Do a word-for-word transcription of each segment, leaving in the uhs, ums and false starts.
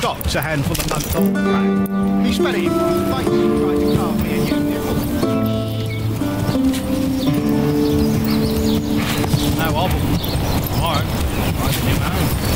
docks a handful of months old crack. He's spending his life trying to calm me and you. No hobble. Tomorrow, I can do my own.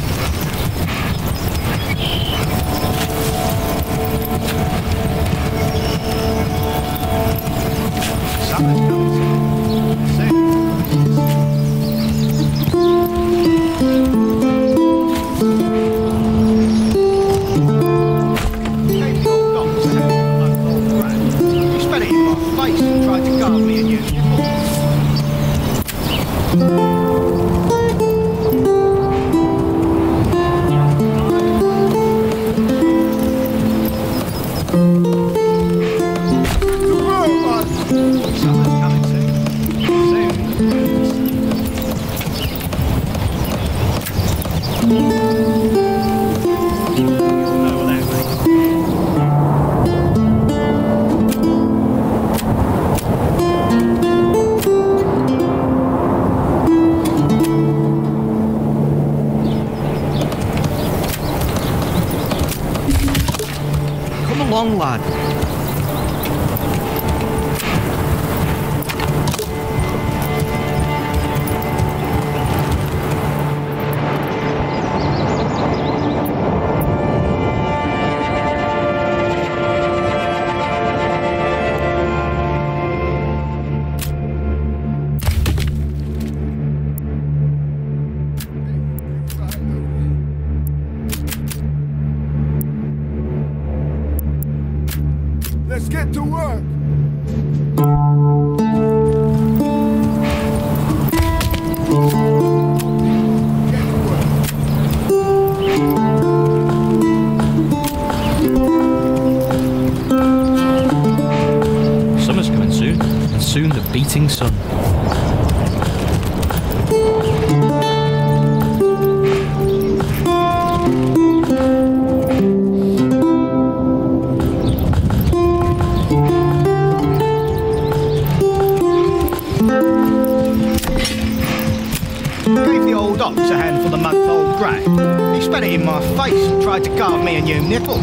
Long lad. Let's get to work! Summer's coming soon, and soon the beating sun. Docks a handful of month-old grey. He spat it in my face and tried to carve me a new nipple.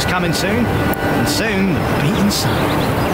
summer's coming soon, and soon the beating sun.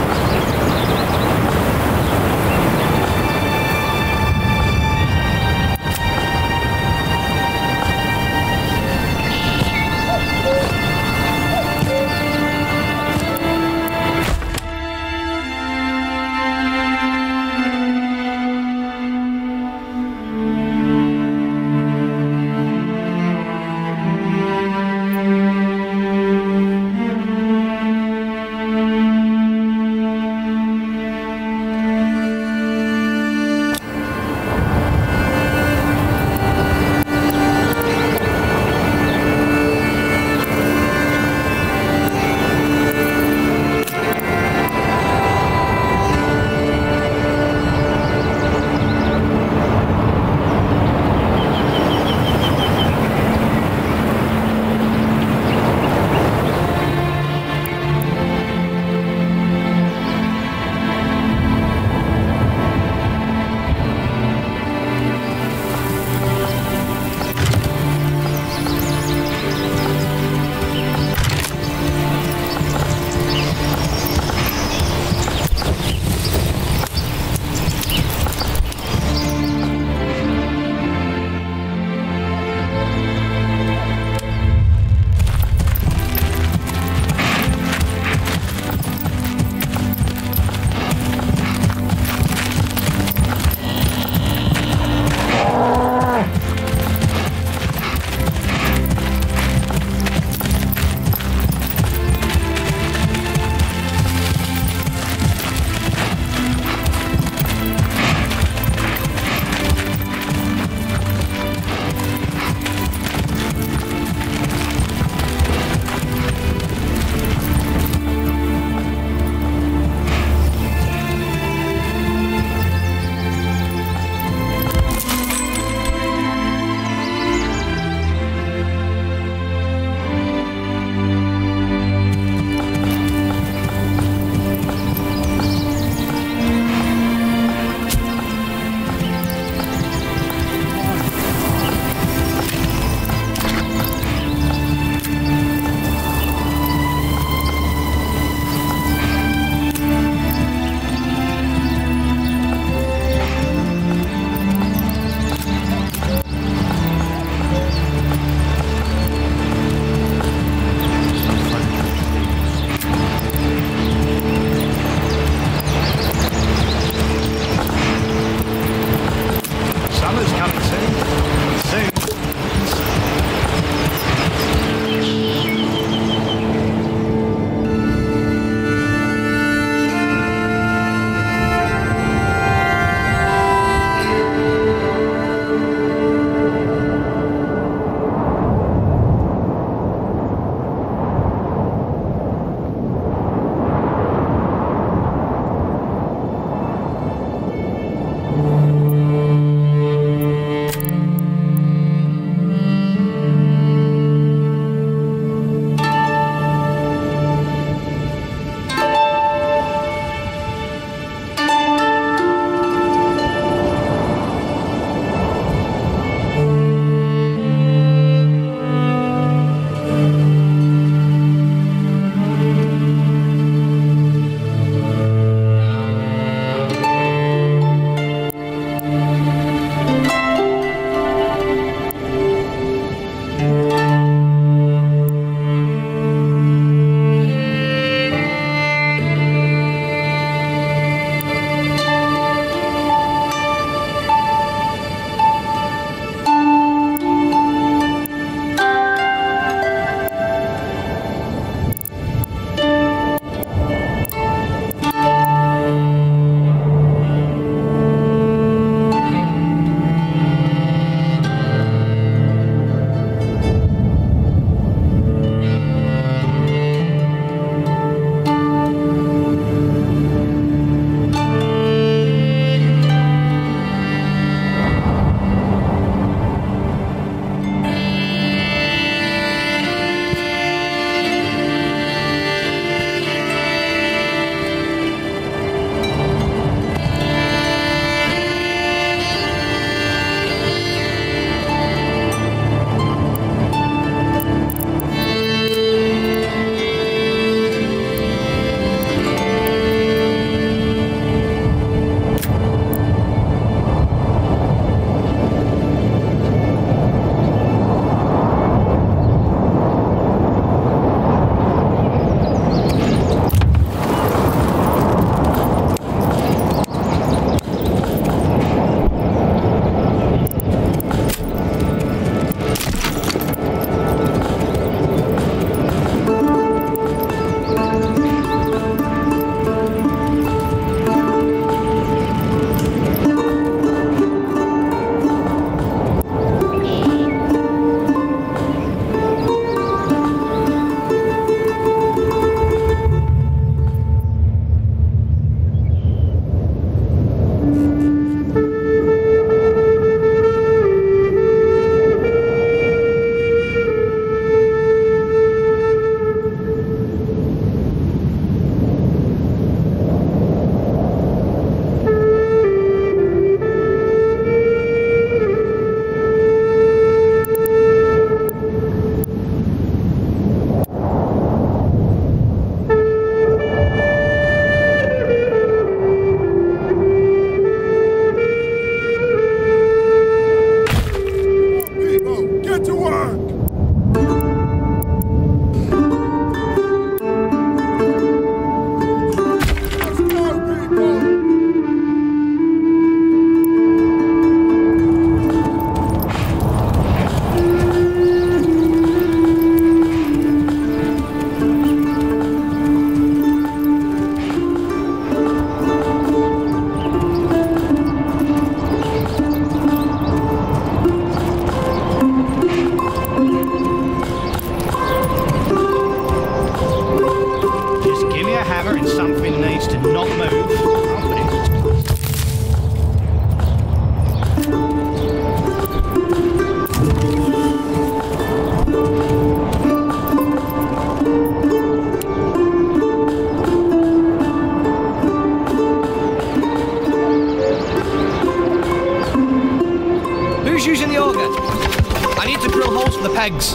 using the auger. I need to drill holes for the pegs.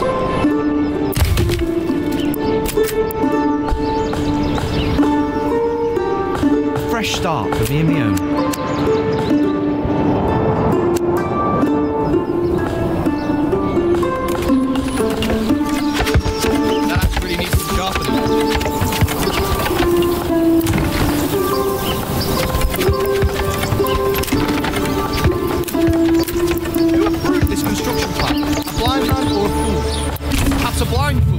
Fresh start for me and my own. That axe really needs to sharpen. That's a blind fool.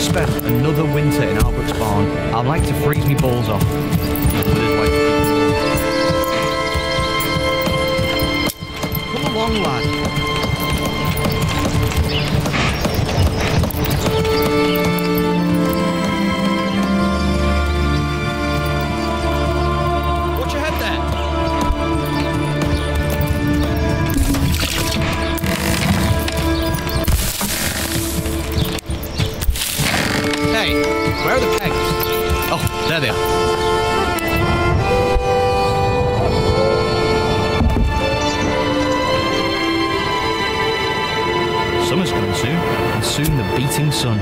to spend another winter in Albert's barn. I'd like to freeze me balls off. Come along, lad. Where are the pegs? Oh, there they are. Summer's coming soon, and soon the beating sun.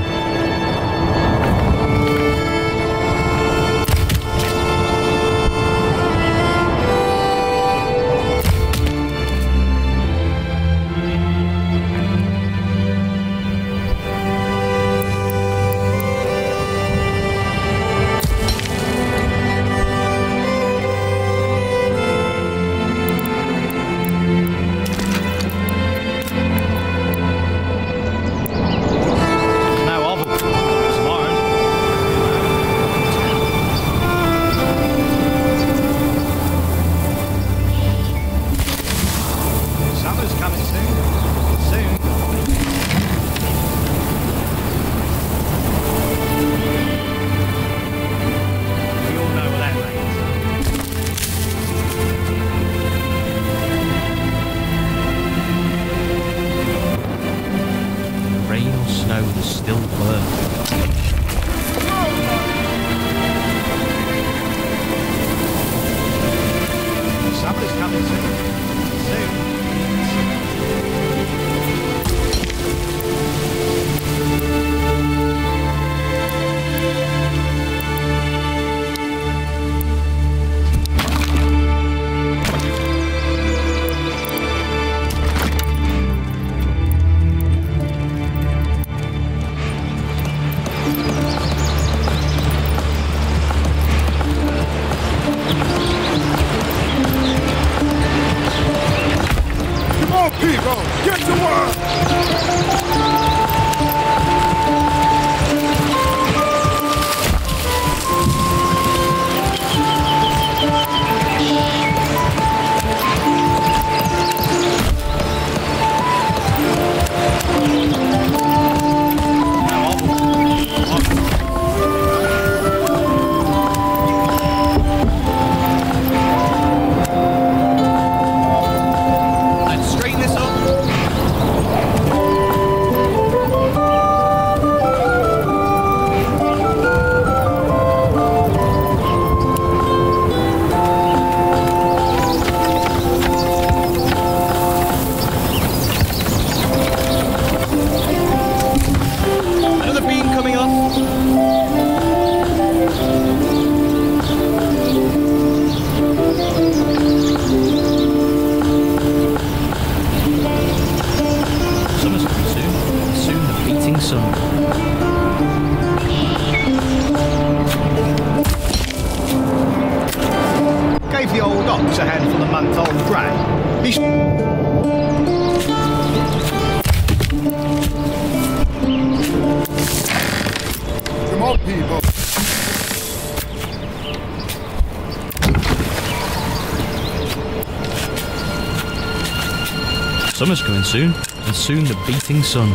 Summer's coming soon, and soon the beating sun.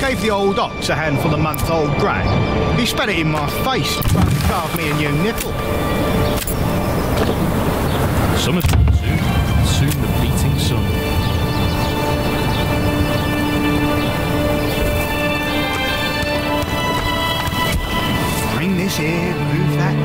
Gave the old ox a handful of month-old bran. He spat it in my face, carved me a new nipple. Summer's coming soon. Soon the beating sun. Bring this here, move that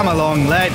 Come along, lad.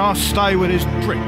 and I'll stay with this prick.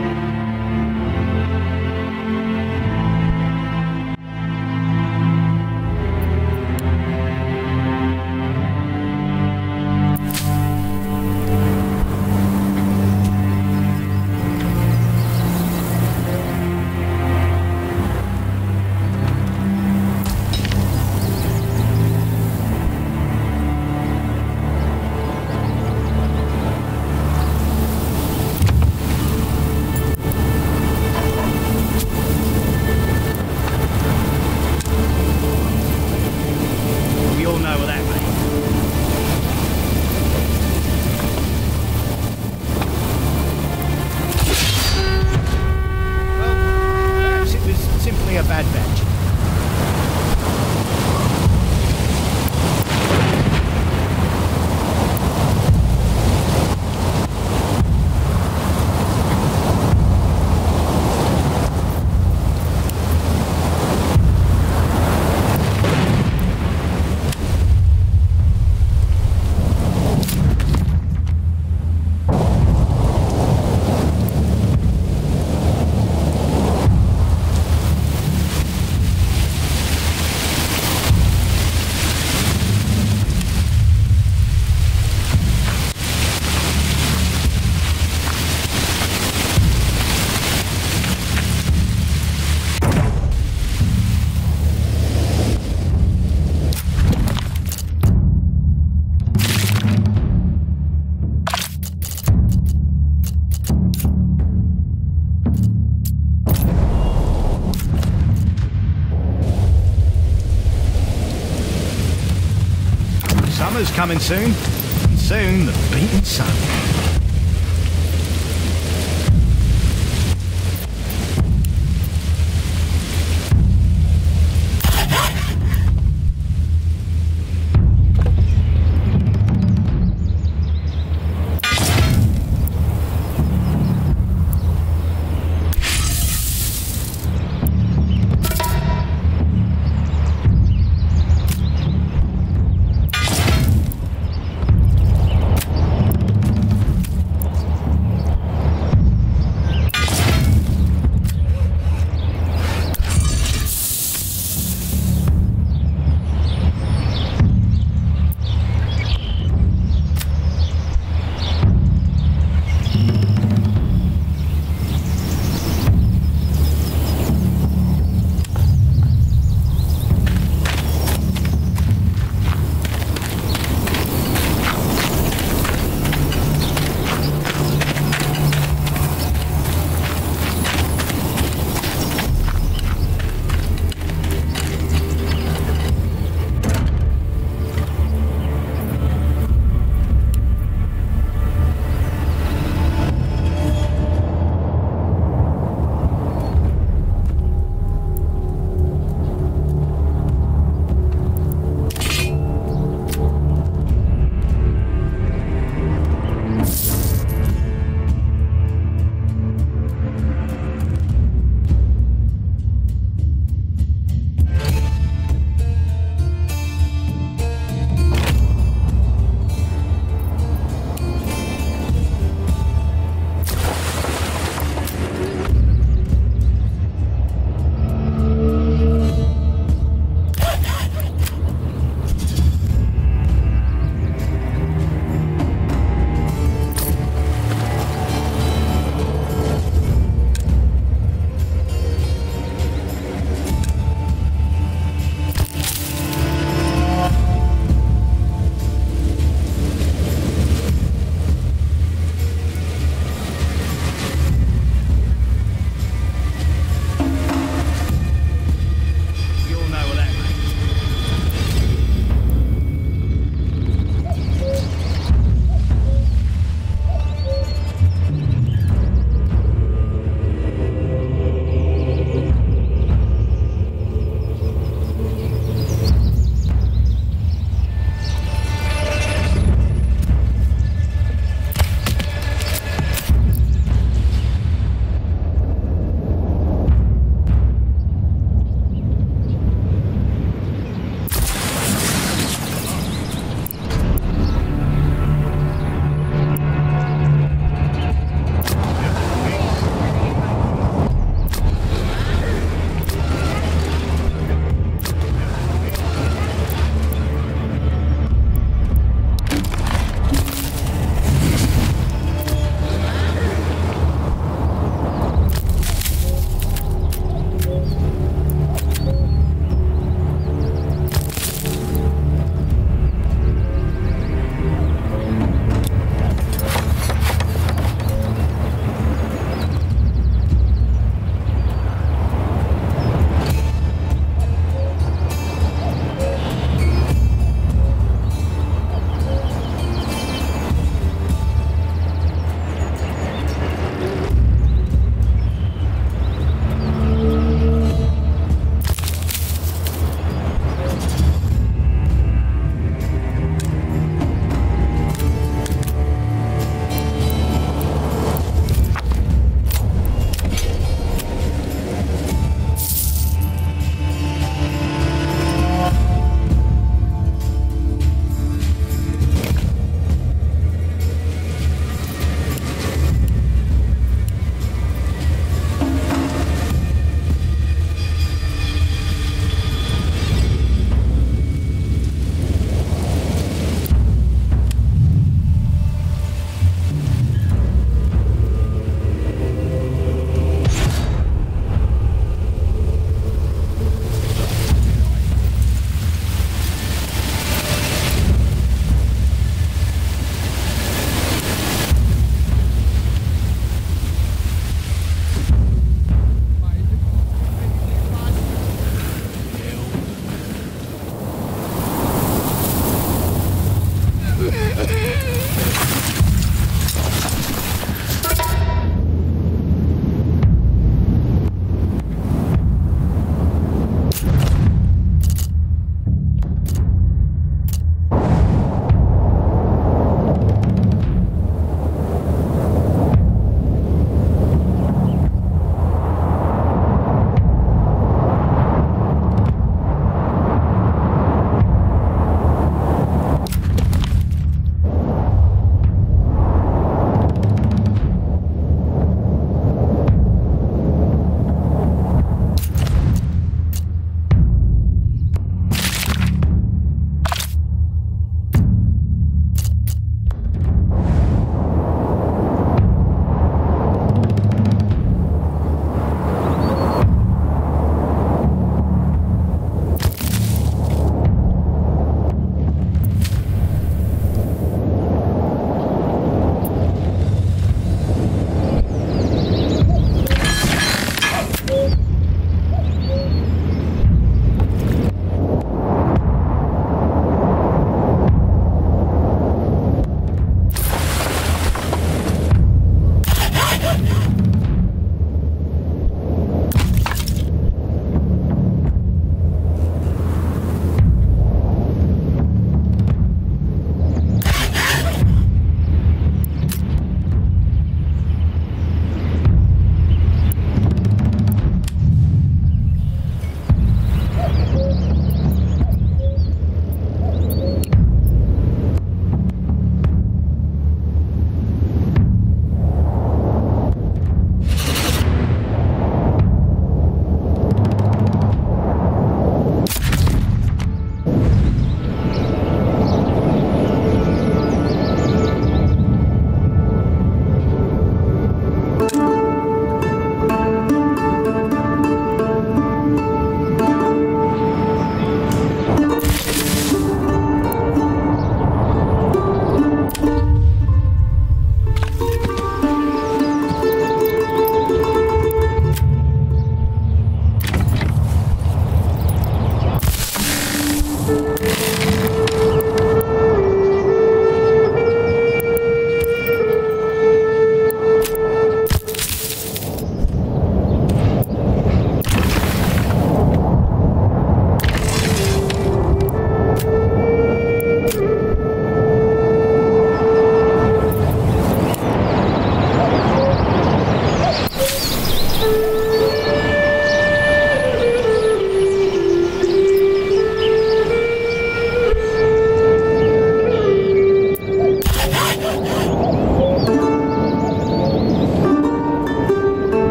Coming soon, and soon the beating sun.